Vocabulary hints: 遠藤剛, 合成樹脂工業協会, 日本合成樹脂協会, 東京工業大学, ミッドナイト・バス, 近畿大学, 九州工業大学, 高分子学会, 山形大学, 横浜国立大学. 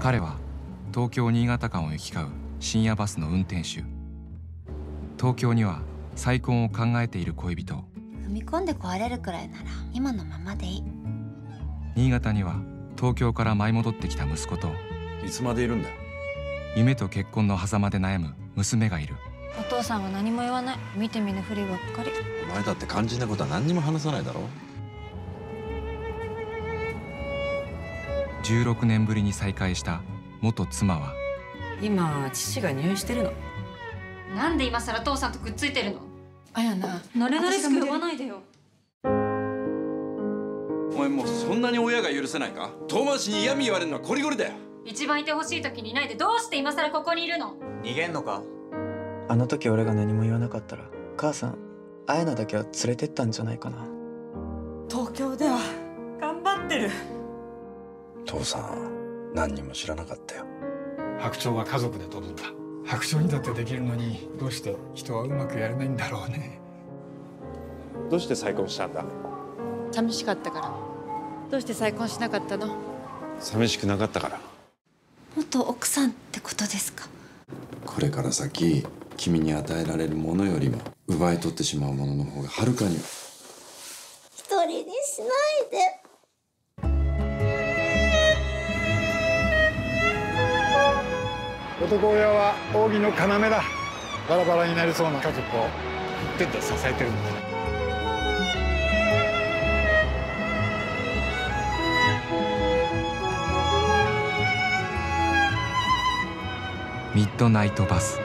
彼は東京新潟間を行き交う深夜バスの運転手。東京には再婚を考えている恋人。飲み込んで壊れるくらいなら今のままでいい。新潟には東京から舞い戻ってきた息子と、いつまでいるんだ。夢と結婚の狭間で悩む娘がいる。お父さんは何も言わない。見て見ぬふりばっかり。お前だって肝心なことは何にも話さないだろ。16年ぶりに再会した元妻は、今父が入院してるの。なんで今さら父さんとくっついてるの。あやな、なれなれしく言わないでよ。お前もうそんなに親が許せないか。遠回しに嫌み言われるのはこりごりだよ。一番いてほしい時にいないで、どうして今さらここにいるの。逃げんのか。あの時俺が何も言わなかったら、母さんあやなだけは連れてったんじゃないかな。東京では頑張ってる。父さん何にも知らなかったよ。白鳥は家族で飛ぶんだ。白鳥にだってできるのに、どうして人はうまくやれないんだろうね。どうして再婚したんだ。寂しかったから。どうして再婚しなかったの。寂しくなかったから。元奥さんってことですか。これから先、君に与えられるものよりも奪い取ってしまうものの方がはるかに。一人にしないで。男親は扇の要だ。バラバラになりそうな家族を手で支えてるんだ。ミッドナイトバス。